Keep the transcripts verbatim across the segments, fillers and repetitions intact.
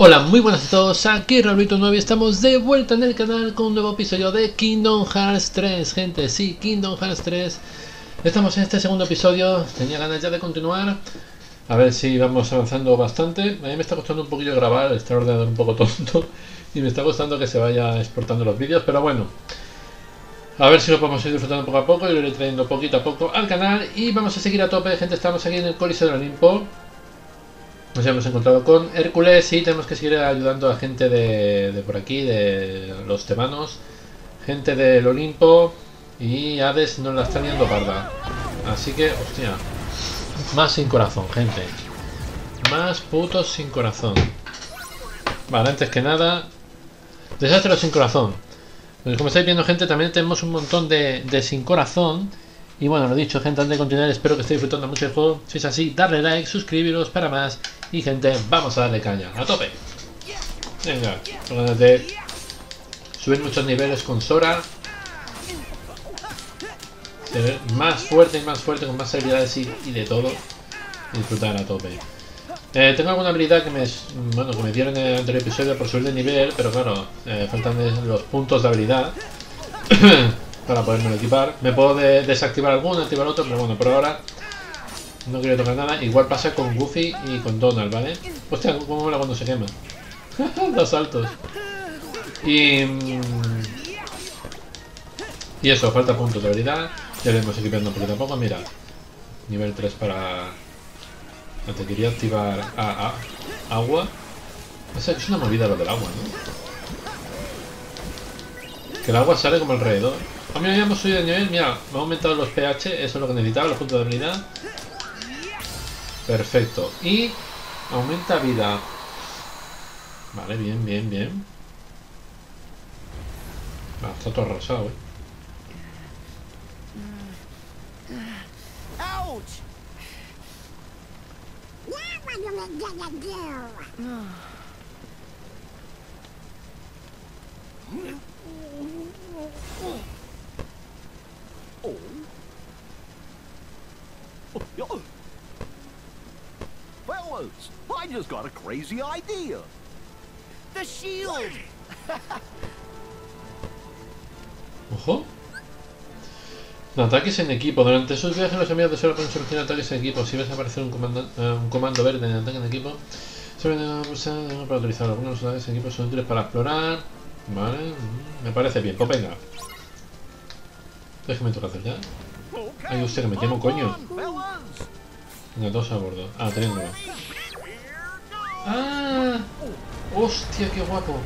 Hola, muy buenas a todos, aquí Rauliitoo siete y estamos de vuelta en el canal con un nuevo episodio de Kingdom Hearts tres. Gente, sí, Kingdom Hearts tres. Estamos en este segundo episodio, tenía ganas ya de continuar. A ver si vamos avanzando bastante. A mí me está costando un poquillo grabar, está el ordenador un poco tonto y me está costando que se vaya exportando los vídeos, pero bueno, a ver si lo podemos ir disfrutando poco a poco y lo iré trayendo poquito a poco al canal. Y vamos a seguir a tope, gente, estamos aquí en el Coliseo de Olimpo. Nos hemos encontrado con Hércules y tenemos que seguir ayudando a gente de, de por aquí, de los tebanos, gente del Olimpo, y Hades nos la está liando parda. Así que, hostia, más sin corazón, gente. Más putos sin corazón. Vale, antes que nada, desastre sin corazón. Pues como estáis viendo, gente, también tenemos un montón de, de sin corazón. Y bueno, lo dicho, gente, antes de continuar, espero que estéis disfrutando mucho el juego. Si es así, darle like, suscribiros para más. Y gente, vamos a darle caña, a tope. Venga, tengo ganas de subir muchos niveles con Sora. Ser más fuerte y más fuerte, con más habilidades y, y de todo. Disfrutar a tope. Eh, tengo alguna habilidad que me, bueno, que me dieron en el anterior episodio por subir de nivel, pero claro, eh, faltan los puntos de habilidad. Para poderme equipar, me puedo de desactivar alguno, activar otro, pero bueno, por ahora no quiero tocar nada. Igual pasa con Goofy y con Donald, ¿vale? Hostia, cómo mola cuando se quema. Dos saltos. Y, y eso, falta puntos de habilidad. Ya lo hemos equipando poquito a poco. Mira, nivel tres para... No te quería activar a, a, agua. O sea, es una movida lo del agua, ¿no? Que el agua sale como alrededor. A mí ya hemos subido de nivel, mira, me ha aumentado los pH, eso es lo que necesitaba, los puntos de habilidad. Perfecto. Y aumenta vida. Vale, bien, bien, bien. Ah, está todo arrasado, eh. Fellas, I just got a crazy idea. The shield. Ojo. Ataques en equipo. Durante sus viajes los amigos de Sora pueden solucionar ataques en equipo. Si ves aparecer un comando, eh, un comando verde en ataque en equipo, sobre todo para utilizar algunos ataques en equipo son útiles para explorar. Vale, me parece bien. Pues venga. Déjeme tocar ya. Ay, usted que me quemo, coño. Venga, todos a bordo. Ah, triángulo. ¡Ah! ¡Hostia, qué guapo!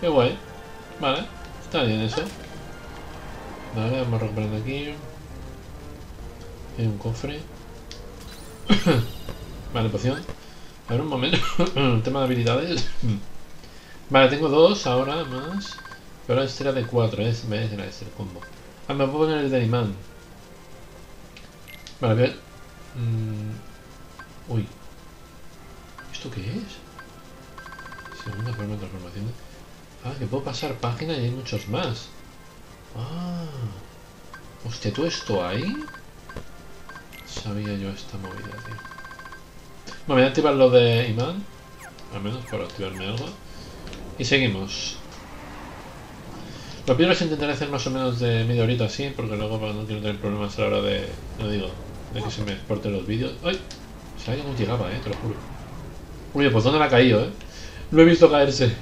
¡Qué guay! Vale, está bien eso. Vale, vamos recuperando aquí. Hay un cofre. Vale, poción. A ver un momento. El tema de habilidades. Vale, tengo dos ahora más. Pero ahora este era de cuatro, es el combo. Ah, me puedo poner el de imán. Vale, a ver. Mm. Uy. ¿Esto qué es? Segunda forma de transformación. Ah, que puedo pasar página y hay muchos más. Ah. Hostia, ¿tú esto ahí? Sabía yo esta movida, tío. Bueno, voy a activar lo de imán. Al menos para activarme algo. Y seguimos. Lo primero es intentar hacer más o menos de media horita así, porque luego no quiero tener problemas a la hora de... No digo, de que se me exporten los vídeos. ¡Ay! O sea, ya no llegaba, eh, te lo juro. Uy, pues ¿dónde la ha caído, eh? Lo he visto caerse.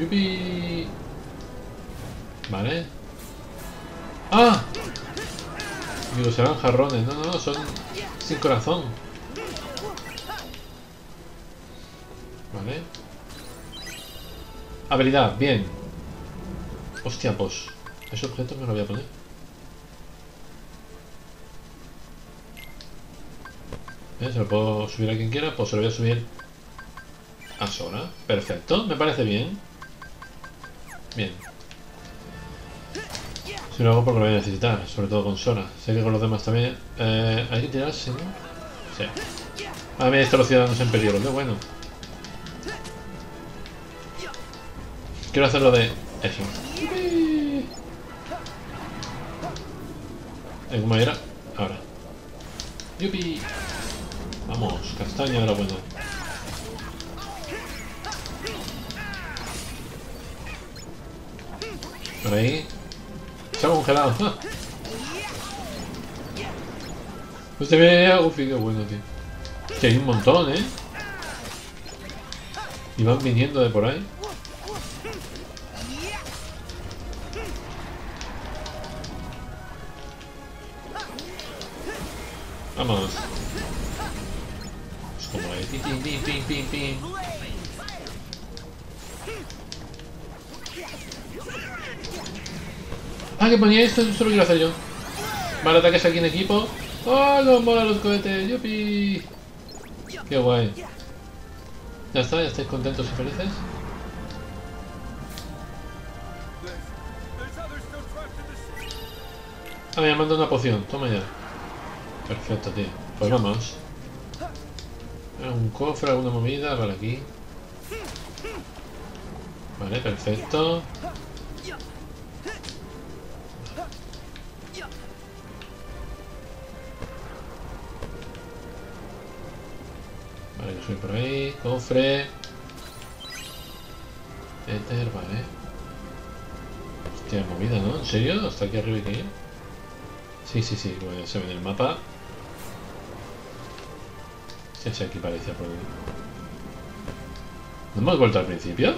¡Yupi! Vale. ¡Ah! Digo, serán jarrones. No, no, no, son sin corazón. Vale. Habilidad, bien. Hostia, pues ese objeto me lo voy a poner. ¿Eh? Se lo puedo subir a quien quiera. Pues se lo voy a subir a Sora. Perfecto, me parece bien. Bien. Si lo hago porque lo voy a necesitar, sobre todo con Sora. Sé que con los demás también. Eh, ¿Hay que tirarse, no? Sí. A mí estos los ciudadanos en peligro, qué bueno. Quiero hacerlo de eso. Tengo madera. Ahora. ¡Yupi! Vamos, castaña ahora bueno. Por ahí. Se ha congelado. ¡Ah! Usted ve a Goofy, qué bueno, tío. Que hay un montón, ¿eh? Y van viniendo de por ahí. Vamos. Es como ahí. Pim, pim, pim, pim, pim, pim. Ah, que ponía esto, esto lo quiero hacer yo. Vale, ataques aquí en equipo. ¡Oh, no mola los cohetes! ¡Yupi! ¡Qué guay! Ya está, ya estáis contentos y felices. Ah, me manda una poción, toma ya. Perfecto, tío. Pues vamos. Un cofre, alguna movida, vale, aquí. Vale, perfecto. Vale, yo soy por ahí. Cofre. Éter, vale. Hostia, movida, ¿no? ¿En serio? ¿Hasta aquí arriba y que yo? Sí, sí, sí, bueno, se ve en el mapa. Sí, sí, aquí parece por ahí. ¿No hemos vuelto al principio?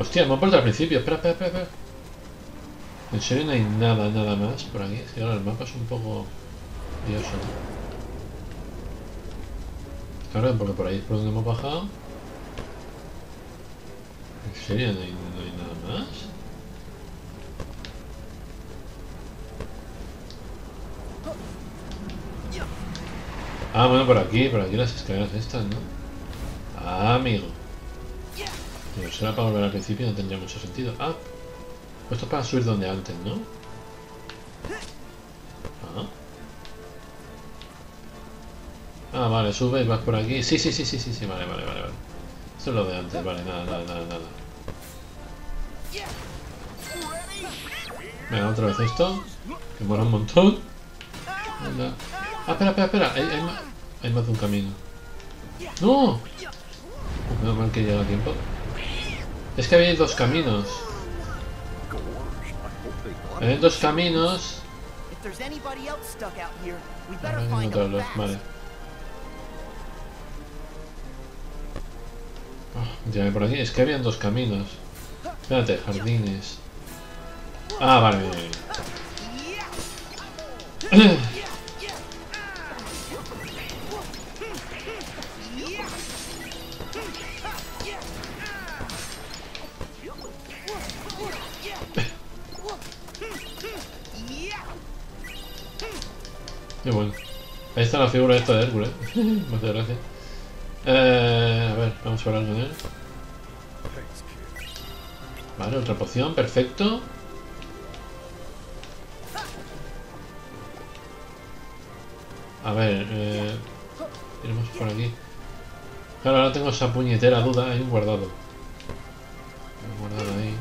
Hostia, hemos vuelto al principio. Espera, espera, espera, espera. En serio no hay nada, nada más por aquí. Sí, ahora el mapa es un poco lioso. Claro, porque por ahí es por donde hemos bajado. ¿En serio no hay, no hay nada más? Ah, bueno, por aquí, por aquí las escaleras estas, ¿no? Ah, amigo. Pero será para volver al principio, no tendría mucho sentido. Ah, esto es para subir donde antes, ¿no? Ah, vale, subes, vas por aquí. Sí, sí, sí, sí, sí, sí, vale, vale, vale, vale. Esto es lo de antes, vale, nada, nada, nada, nada. Venga, otra vez esto. Que mola un montón. Anda. Ah, espera, espera, espera. Hay, hay, más, hay más de un camino. ¡No! Menos mal que llega a tiempo. Es que había dos caminos. Hay dos caminos. Ahora hay que encontrarlos, vale. Oh, ya por aquí, es que habían dos caminos. Espérate, jardines. Ah, vale, vale, vale. Qué bueno. Ahí está la figura esta de Hércules. Muchas gracias. Eh, a ver, vamos a hablar con él. Vale, otra poción, perfecto. A ver, eh, iremos por aquí. Claro, ahora tengo esa puñetera duda. Hay un guardado. Hay un guardado ahí.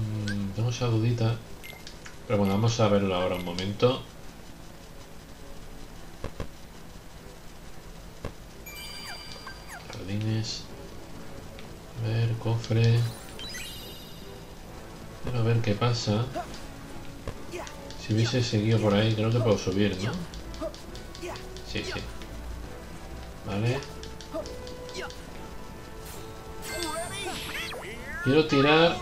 Mm, tengo esa dudita. Pero bueno, vamos a verlo ahora un momento. Jardines. A ver, cofre. Quiero ver qué pasa. Si hubiese seguido por ahí, creo que puedo subir, ¿no? Sí, sí. Vale. Quiero tirar...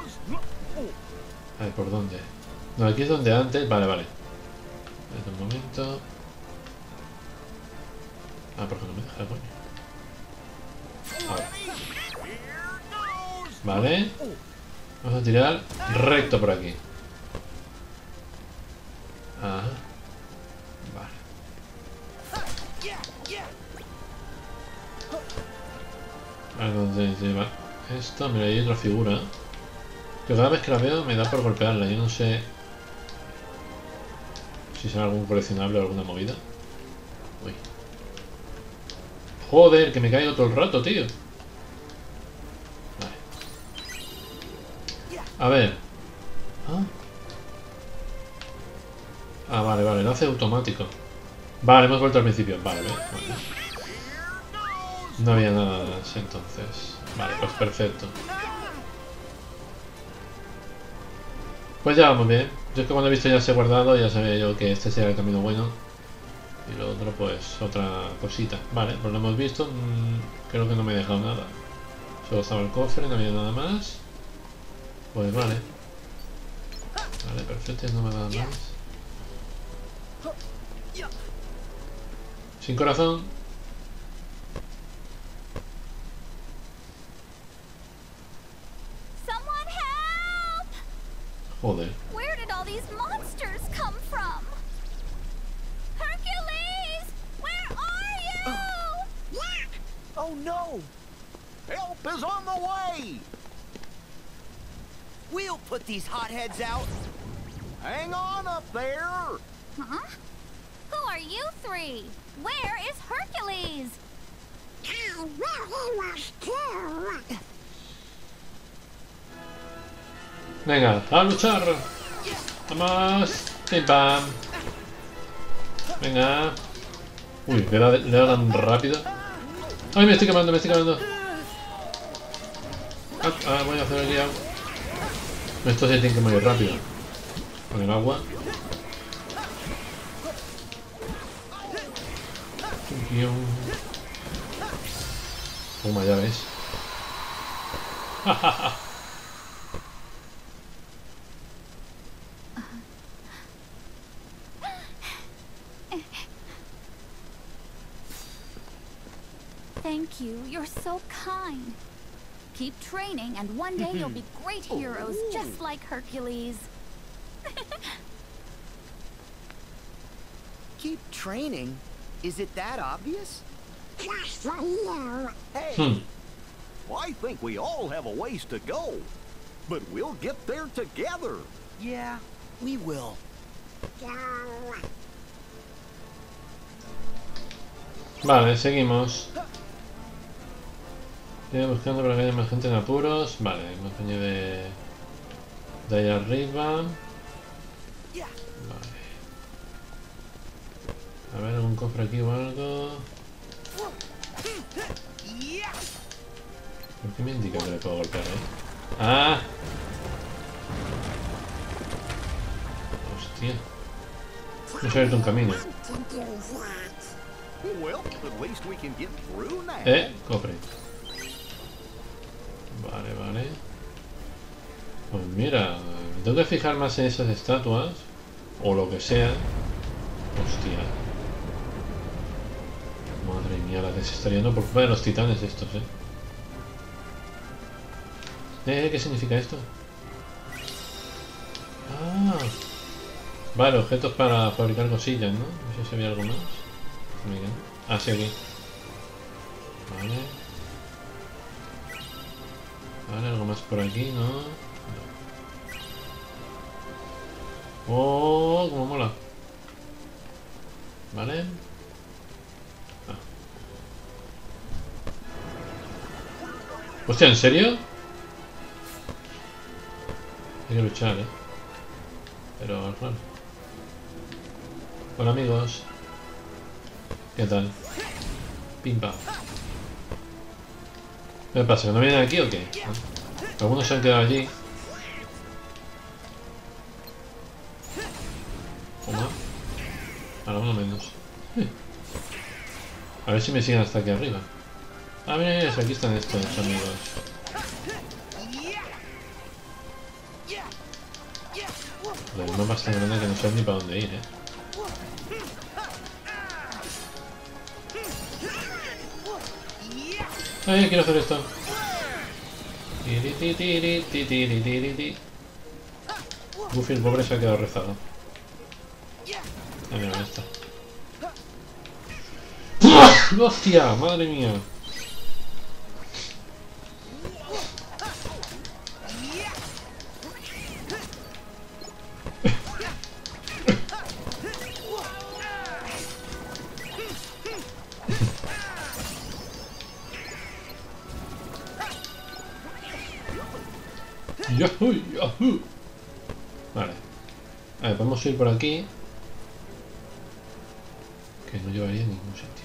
A ver, ¿por dónde? No, aquí es donde antes. Vale, vale. Espera un momento. Ah, porque no me deja, coño. Vale. Vamos a tirar recto por aquí. Ajá. Vale. A ver dónde lleva esto. Mira, hay otra figura. Que cada vez que la veo me da por golpearla. Yo no sé... Si será algún coleccionable o alguna movida. Uy. Joder, que me caigo todo el rato, tío. A ver. ¿Ah? Ah, vale, vale, lo hace automático. Vale, hemos vuelto al principio. Vale, vale. No había nada así entonces. Vale, pues perfecto. Pues ya vamos bien. Yo es que cuando he visto ya se ha guardado, ya sabía yo que este sería el camino bueno. Y lo otro, pues, otra cosita. Vale, pues lo hemos visto. Mm, creo que no me he dejado nada. Solo estaba el cofre, no había nada más. Pues vale. Vale, perfecto, no me da nada más. Sin corazón. Joder. Where did all these monsters come from? Hércules, where are you? Oh no! Help is on the way! We'll put these hotheads out. Hang on up there! Huh? Who are you three? Where is Hércules? Oh, well, he was too. Venga, a luchar. Vamos. Pim pam. Venga. Uy, le da, le da tan rápido. Ay, me estoy quemando, me estoy quemando. Ah, ah, voy a hacer aquí algo. Esto se tiene que mover rápido. Con el agua. Toma, ya ves. Ja, ja, ja. Thank you. You're so kind. Keep training, and one day you'll be great heroes, just like Hércules. Keep training? Is it that obvious? Just for you. Hey, hmm. Well, I think we all have a ways to go, but we'll get there together. Yeah, we will. Vale, seguimos. Estoy buscando para que haya más gente en apuros. Vale, hay más peña de... de ahí arriba. Vale. A ver, algún cofre aquí o algo. ¿Por qué me indica que le puedo golpear, eh? ¡Ah! Hostia. No se ha abierto un camino. Eh, cofre. Vale, vale. Pues mira, tengo que fijar más en esas estatuas. O lo que sea. Hostia. Madre mía, la que se está yendo por culpa de los titanes estos, eh. Eh, ¿qué significa esto? Ah. Vale, objetos para fabricar cosillas, ¿no? No sé si había algo más. Mira. Ah, sí, aquí. Vale. Vale, algo más por aquí, ¿no? No. ¡Oh! ¡Cómo mola! Vale. Ah. Hostia, ¿en serio? Hay que luchar, ¿eh? Pero, claro. Hola, amigos. ¿Qué tal? Pimpa. ¿Qué pasa? ¿No vienen aquí o qué? ¿No? Algunos se han quedado allí. Toma. Ahora uno menos. Sí. A ver si me siguen hasta aquí arriba. Ah, mira, mira, aquí están estos amigos. Vale, el mapa es tan grande que no sé ni para dónde ir, eh. Ay, quiero hacer esto. Goofy, el pobre, se ha quedado rezado. Ah, mira, ahí está. ¡Hostia! ¡Madre mía! Yahoo, yahoo. Vale. A ver, podemos ir por aquí. Que no llevaría a ningún sitio.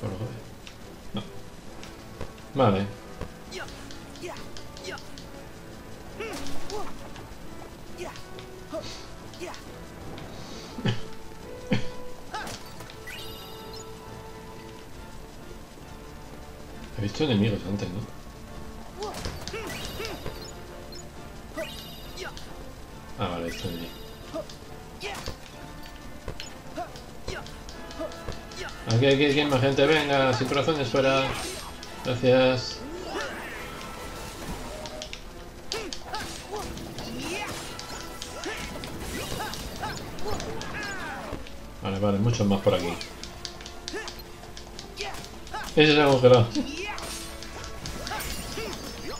Por lo que veo. No. Vale. He visto enemigos antes, ¿no? Ah, vale, esto es bien. Aquí, aquí, aquí, más gente, venga, sin corazones fuera. Gracias. Vale, vale, muchos más por aquí. Ese se ha congelado.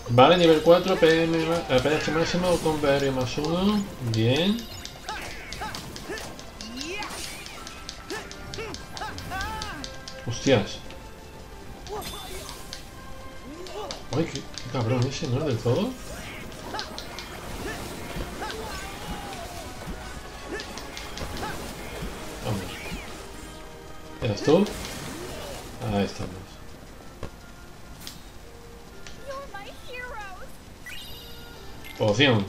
Vale, nivel cuatro, P M, P H máximo con B R más uno. Bien. Hostias. Ay, qué, qué cabrón ese, ¿no es del todo? Vamos. ¿Eras tú? Ahí estamos. Poción.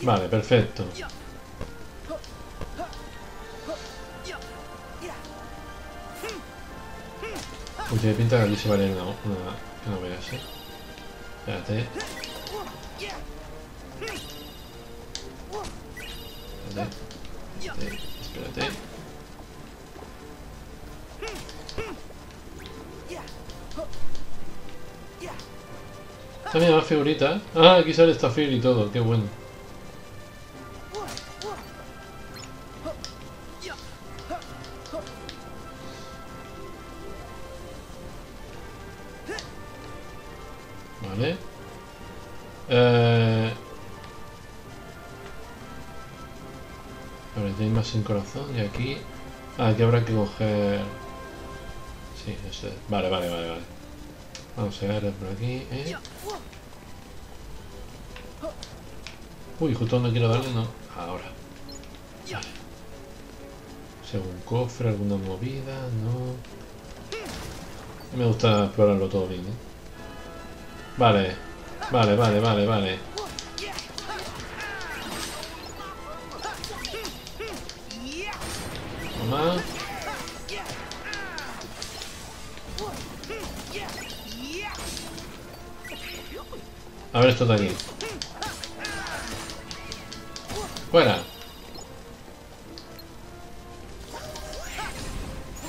Vale, perfecto. Uy, tiene pinta que aquí se vale una, una, que no veas, ¿eh? Espérate. Espérate. Espérate. Espérate. También más figuritas. Ah, aquí sale Stafir y todo, qué bueno. Vale. Eh... Vale, tenéis más sin corazón y aquí... Ah, aquí habrá que coger... Sí, no sé. Vale, vale, vale, vale. Vamos a agarrar por aquí, eh. Uy, justo no quiero darle, no. Ahora. Vale. Según cofre, alguna movida, no. A mí me gusta explorarlo todo bien, ¿eh? Vale, vale, vale, vale, vale. Toma. A ver esto de aquí. Fuera.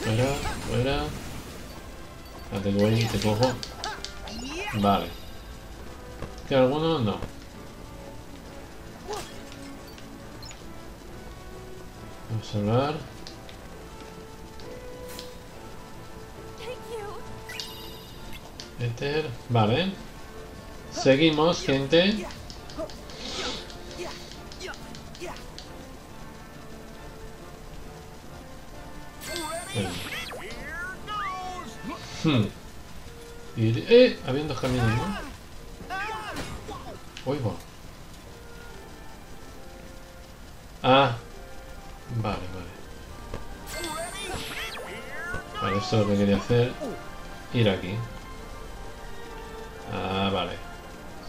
Fuera, fuera. La tengo ahí, te cojo. Vale. ¿Que alguno? No. Vamos a hablar. Enter. Vale. Seguimos, gente. Hmm. Y, eh, habían dos caminos, ¿no? Uy, wow. Ah, vale, vale. Vale, eso es lo que quería hacer. Ir aquí. Ah, vale.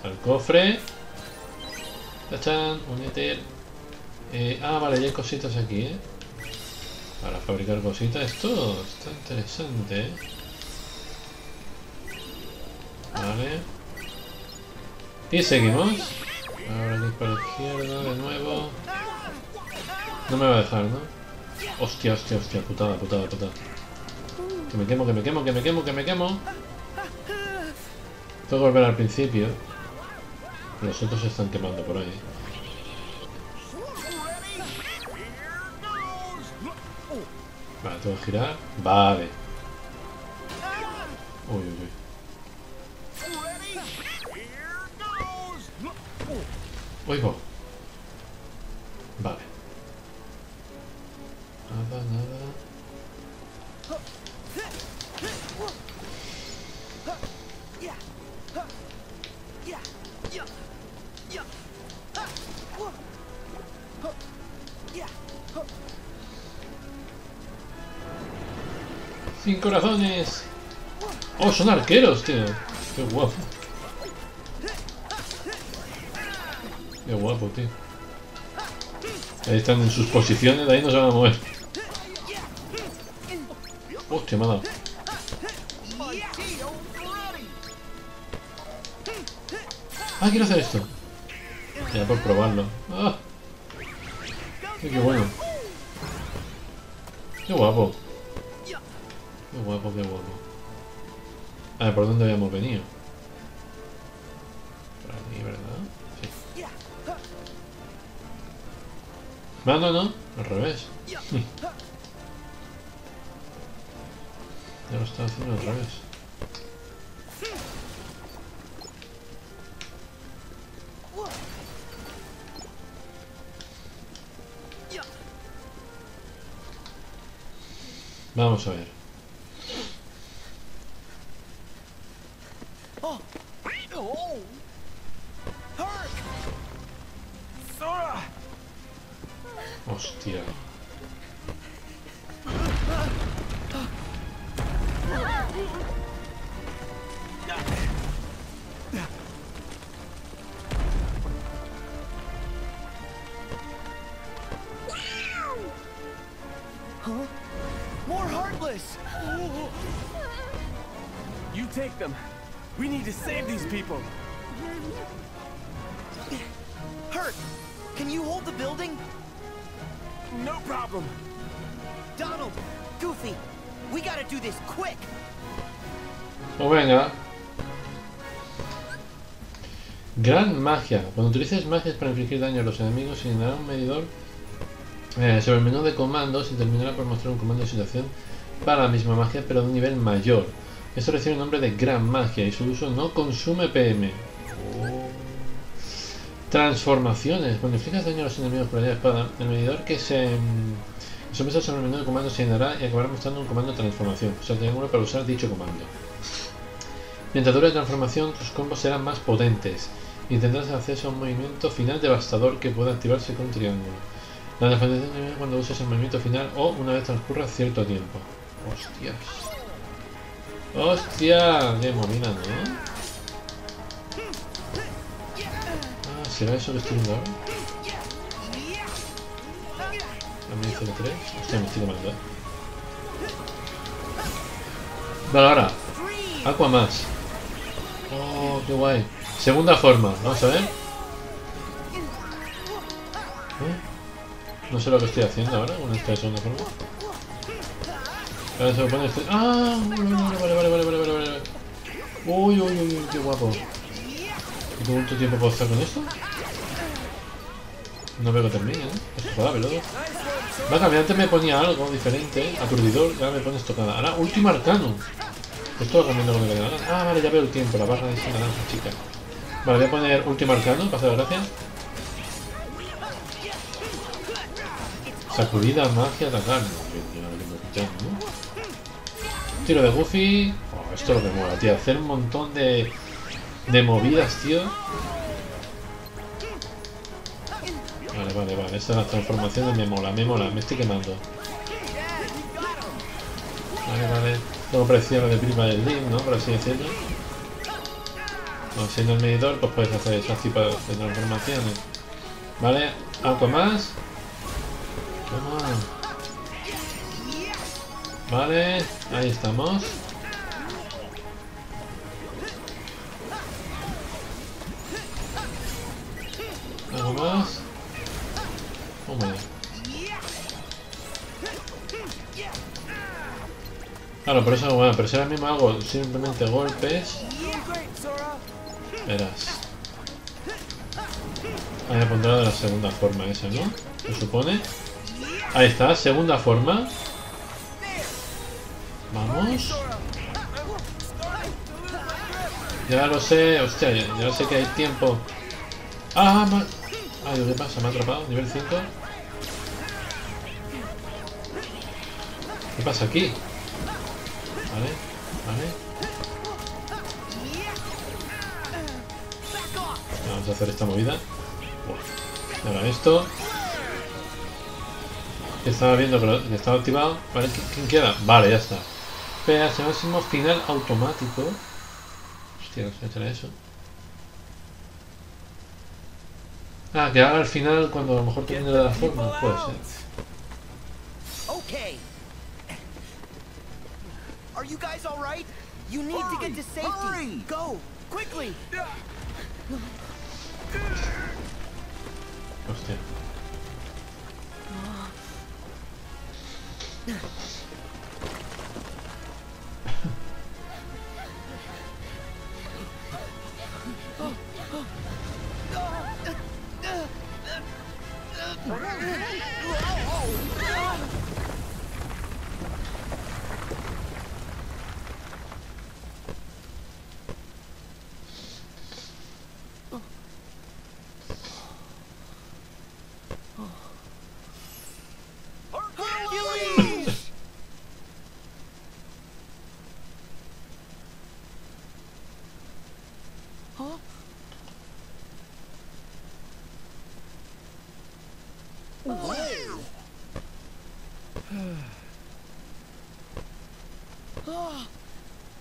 Al cofre. Tachan, un éter. Eh, ah, vale, ya hay cositas aquí, ¿eh? Para fabricar cositas. Esto está interesante, ¿eh? Vale. Y seguimos. Ahora aquí para la izquierda de nuevo. No me va a dejar, ¿no? Hostia, hostia, hostia. Putada, putada, putada. Que me quemo, que me quemo, que me quemo, que me quemo. Tengo que volver al principio. Los otros se están quemando por ahí. Vale, tengo que girar. Vale. Uy, uy, uy. Oigo. Vale. Nada, nada. Sin corazones. Oh, son arqueros, tío. Qué guapo. Qué guapo, tío. Ahí están en sus posiciones, de ahí no se van a mover. Hostia, me ha dado. Ah, quiero hacer esto. Ya por probarlo. Ah. Sí, qué bueno. Qué guapo. Qué guapo, qué guapo. A ver, ¿por dónde habíamos venido? Por aquí, ¿verdad? Sí. Ah, no, no. Al revés. Ya lo estaba haciendo al revés. Vamos a ver. Oh. Oh. Sora. Hostia. We need to save these people. Herc, can you hold the building? No problem. Donald, Goofy, we gotta do this quick. Oh, venga. Gran magia. Cuando utilices magias para infligir daño a los enemigos, se llenará un medidor eh, sobre el menú de comandos y terminará por mostrar un comando de situación para la misma magia, pero de un nivel mayor. Esto recibe el nombre de Gran Magia y su uso no consume P M. Oh. Transformaciones. Cuando infliges daño a los enemigos por la espada, el medidor que se somete sobre el menú de comando se llenará y acabará mostrando un comando de transformación. O sea, tengo uno para usar dicho comando. Mientras dure la transformación, tus combos serán más potentes y tendrás acceso a un movimiento final devastador que puede activarse con un triángulo. La transformación termina cuando uses el movimiento final o una vez transcurra cierto tiempo. Hostias. ¡Hostia! ¡Qué movida, ¿no? Ah, ¿será eso que estoy viendo ahora? También cero tres. Hostia, me estoy tomando, ¿eh? Vale, ahora. Aqua más. Oh, qué guay. Segunda forma. Vamos a ver. ¿Eh? No sé lo que estoy haciendo ahora con esta segunda forma. Ahora se me pone este... ¡Ah! Vale, vale, vale, vale, vale, vale. Uy, uy, uy, uy, qué guapo. ¿Y cuánto tiempo puedo estar con esto? No veo que termine, ¿eh? Esto es para pelotas. Va a cambiar, antes me ponía algo diferente, aturdidor, ahora me pones tocada. Ahora, último arcano. Esto va cambiando con el canal. Ah, vale, ya veo el tiempo, la barra de esa naranja, chica. Vale, voy a poner último arcano, pasa de gracia. Sacudida, magia, atacar. Ya, ¿no? Tiro de Goofy. Oh, esto es lo que mola, tío. Hacer un montón de, de movidas, tío. Vale, vale, vale. Esta es la transformación de me mola, me mola. Me estoy quemando. Vale, vale. Tengo presión de prima del D I M, ¿no? Por así decirlo. No, siendo el medidor, pues puedes hacer esas tipos de transformaciones. Vale. Algo más. Toma. Vale, ahí estamos. Algo más. Oh, vale. Claro, por eso, bueno, pero si ahora mismo hago simplemente golpes. Verás. Ahí me pondrá de la segunda forma esa, ¿no? Se supone. Ahí está, segunda forma. Vamos. Ya lo sé, hostia, ya, ya lo sé que hay tiempo. Ah, ma... Ay, ¿qué pasa? Me ha atrapado, nivel cinco. ¿Qué pasa aquí? Vale, vale. Vamos a hacer esta movida. Ahora esto. Estaba viendo, pero estaba activado. Vale, ¿quién queda? Vale, ya está. P H máximo final automático. Hostia, ¿qué será eso? Ah, que ahora al final, cuando a lo mejor tiene la forma, puede ser. Are you guys all right? You need to get to safety. Go quickly. Hostia.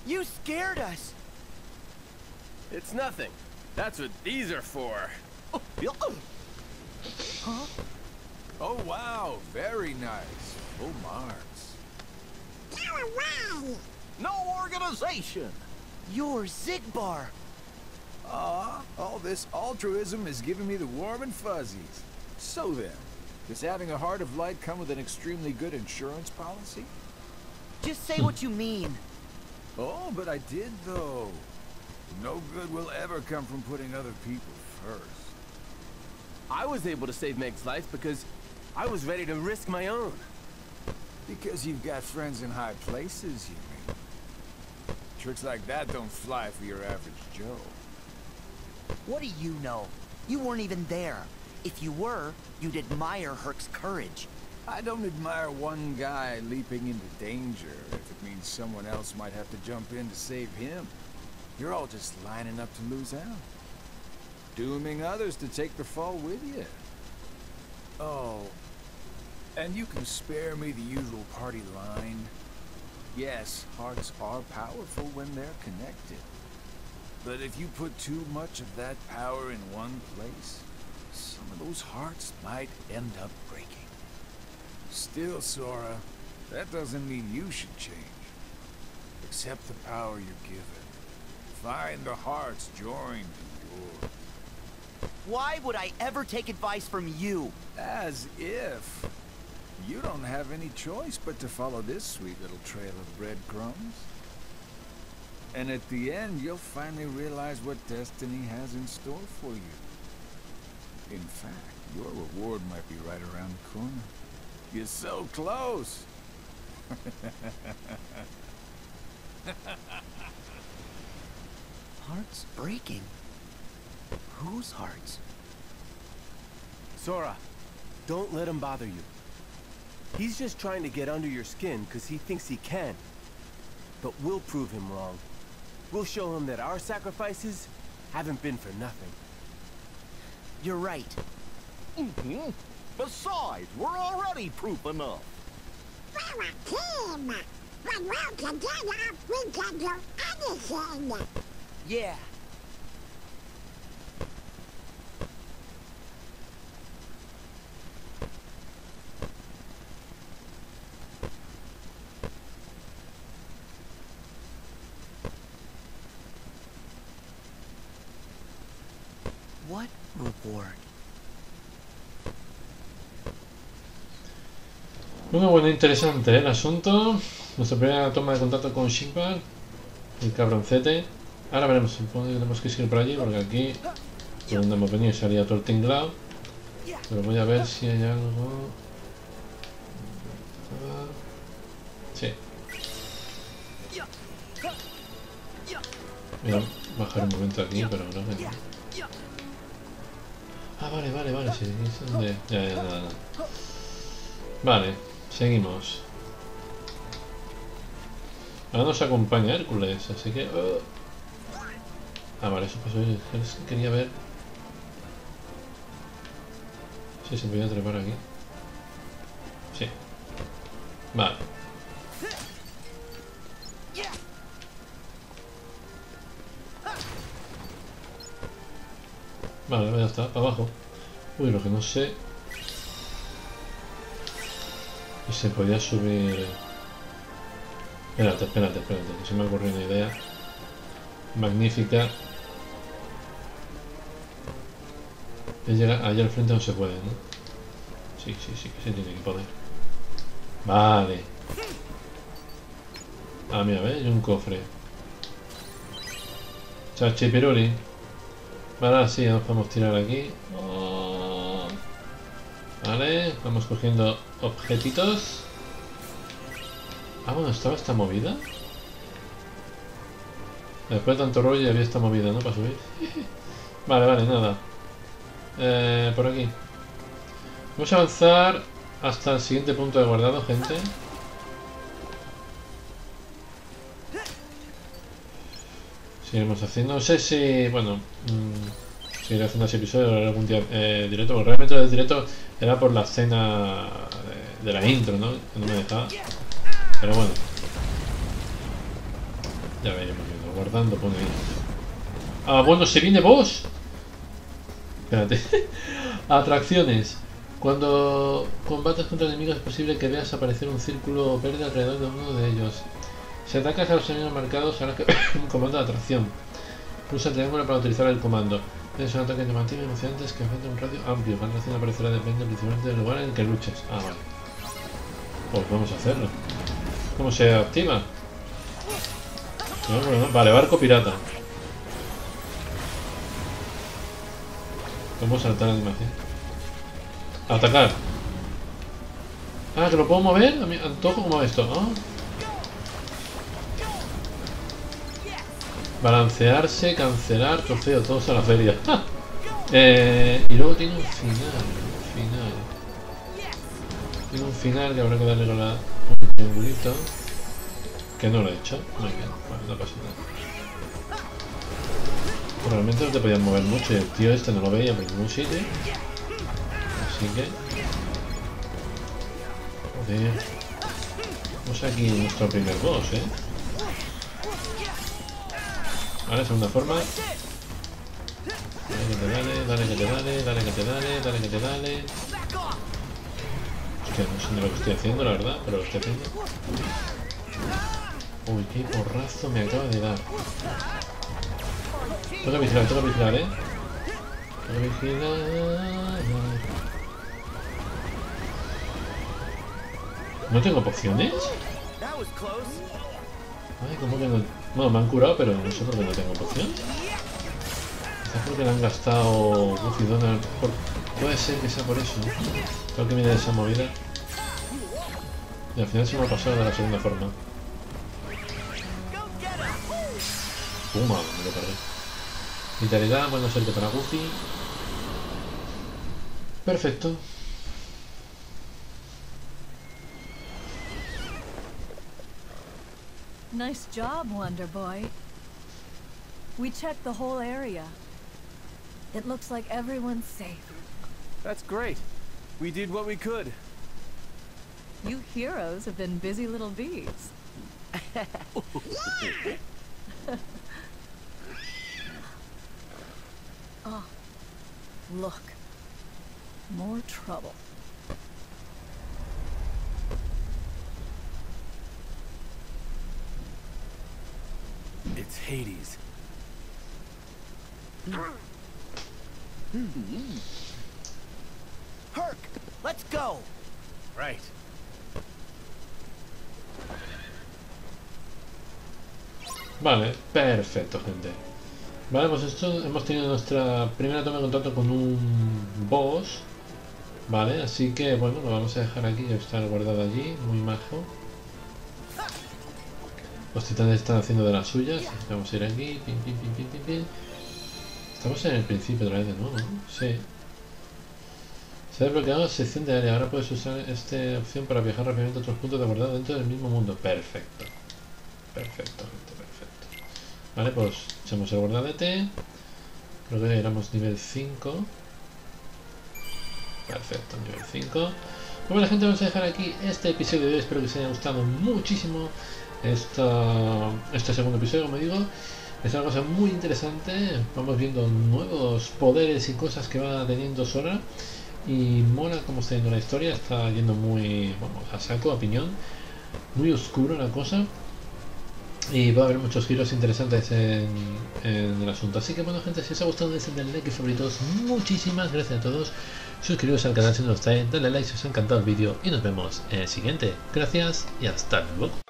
You scared us. It's nothing. That's what these are for. Huh? Oh wow, very nice. Full marks. You're wow. No organization. You're Xigbar. Ah, uh, all this altruism is giving me the warm and fuzzies. So then, does having a heart of light come with an extremely good insurance policy? Just say what you mean. Oh, but I did though. No good will ever come from putting other people first. I was able to save Meg's life because I was ready to risk my own. Because you've got friends in high places, you mean? Tricks like that don't fly for your average Joe. What do you know? You weren't even there. If you were, you'd admire Herc's courage. I don't admire one guy leaping into danger if it means someone else might have to jump in to save him. You're all just lining up to lose out. Dooming others to take the fall with you. Oh, and you can spare me the usual party line. Yes, hearts are powerful when they're connected. But if you put too much of that power in one place, some of those hearts might end up breaking. Still, Sora, that doesn't mean you should change. Accept the power you're given. Find the hearts joined to yours. Why would I ever take advice from you? As if. You don't have any choice but to follow this sweet little trail of breadcrumbs. And at the end, you'll finally realize what destiny has in store for you. In fact, your reward might be right around the corner. You're so close. Hearts breaking? Whose hearts? Sora, don't let him bother you. He's just trying to get under your skin because he thinks he can. But we'll prove him wrong. We'll show him that our sacrifices haven't been for nothing. You're right. Mm-hmm. Besides, we're already proof enough. We're a team. When we're together, we can do anything. Yeah. What reward? Bueno, bueno, interesante, ¿eh? El asunto. Nuestra primera toma de contacto con Shimba, el cabroncete. Ahora veremos, supongo que tenemos que seguir por allí, porque aquí, por donde hemos venido, salía todo el tinglado. Pero voy a ver si hay algo. Sí. Voy a bajar un momento aquí, pero no me... Ah, vale, vale, vale, sí, es donde... Ya, ya, nada, nada. Vale. Seguimos. Ahora nos acompaña Hércules, así que... Uh... Ah, vale, eso pasó. Quería ver si se podía trepar aquí. Sí. Vale. Vale, ya está, para abajo. Uy, lo que no sé. Y se podía subir. Espérate, espérate, espérate, que se me ha ocurrido una idea magnífica. Llega allá al frente, no se puede, ¿no? Sí, sí, sí, que se tiene que poder. Vale. Ah, mira, ¿ves? Hay un cofre. Chachi piruli. Vale, sí, nos podemos tirar aquí. Oh. Vale, vamos cogiendo objetitos. Ah, bueno, estaba esta movida. Después de tanto rollo había esta movida, ¿no? Para subir. Vale, vale, nada. Eh, por aquí. Vamos a avanzar hasta el siguiente punto de guardado, gente. Seguiremos haciendo. No sé si. Bueno. Mmm, seguiré haciendo ese episodio algún día eh, directo. Porque realmente el directo era por la escena de, de la intro, ¿no? Que no me dejaba. Pero bueno, ya veremos que lo guardando pone ahí. Ah, bueno, se viene boss. Espérate. Atracciones. Cuando combates contra enemigos es posible que veas aparecer un círculo verde alrededor de uno de ellos. Si atacas a los enemigos marcados, harás un comando de atracción. Pulsa el triángulo para utilizar el comando. Es un ataque llamativo y emocionante que afecta un radio amplio. La atracción aparecerá depende principalmente del lugar en el que luches. Ah, vale. Pues vamos a hacerlo. ¿Cómo se activa? No, bueno, no. Vale, barco pirata. ¿Cómo saltar la animación? Atacar. Ah, ¿que lo puedo mover? A mi antojo como esto, ¿no? Balancearse, cancelar, trofeo, todos a la feria. ¡Ja! Eh, y luego tiene un final. Un final. Tiene un final que habrá que darle con la... triangulito, que no lo he hecho. Muy bien, bueno, no pasa nada. Realmente no te podías mover mucho y el tío este no lo veía por ningún sitio, así que joder. Vamos aquí en nuestro primer boss, eh. Vale, segunda forma. Dale que te dale, dale que te dale, dale que te dale, dale que te dale. Que no sé de lo que estoy haciendo, la verdad, pero lo estoy haciendo. Uy, qué porrazo me acaba de dar. Tengo que vigilar, tengo que vigilar, eh. Tengo que vigilar. ¿No tengo pociones? Ay, ¿cómo que no? Bueno, me han curado, pero no sé por qué no tengo poción. Quizás porque le han gastado Goofy y Donald. Por... Puede ser que sea por eso. Tengo que mirar esa movida. Y al final se me ha pasado de la segunda forma. Puma, me lo perdí. Vitalidad, buena suerte para Goofy. Perfecto. Nice job, Wonder Boy. We checked the whole area. It looks like everyone's safe. That's great. We did what we could. You heroes have been busy little bees. Oh, look. More trouble. It's Hades. Herc, let's go. Right. Vale, perfecto, gente. Vale, pues esto, hemos tenido nuestra primera toma de contacto con un boss. Vale, así que bueno, lo vamos a dejar aquí, ya está guardado allí, muy majo. Los titanes están haciendo de las suyas, vamos a ir aquí, pin, pin, pin, pin, pin, pin. Estamos en el principio otra vez de nuevo, ¿no? Sí. Se ha desbloqueado la sección de área. Ahora puedes usar esta opción para viajar rápidamente a otros puntos de guardado dentro del mismo mundo. Perfecto. Perfecto, gente, perfecto. Vale, pues echamos el guardadete. Creo que ya éramos nivel cinco. Perfecto, nivel cinco. Bueno, gente, vamos a dejar aquí este episodio de hoy. Espero que os haya gustado muchísimo esta, este segundo episodio, como digo. Es una cosa muy interesante. Vamos viendo nuevos poderes y cosas que va teniendo Sora. Y mola como está yendo la historia. Está yendo muy, vamos, a saco, a piñón. Muy oscuro la cosa. Y va a haber muchos giros interesantes en, en el asunto. Así que bueno, gente, si os ha gustado, denle like y favoritos. Muchísimas gracias a todos. Suscribiros al canal si no lo estáis. Dale like si os ha encantado el vídeo. Y nos vemos en el siguiente. Gracias y hasta luego.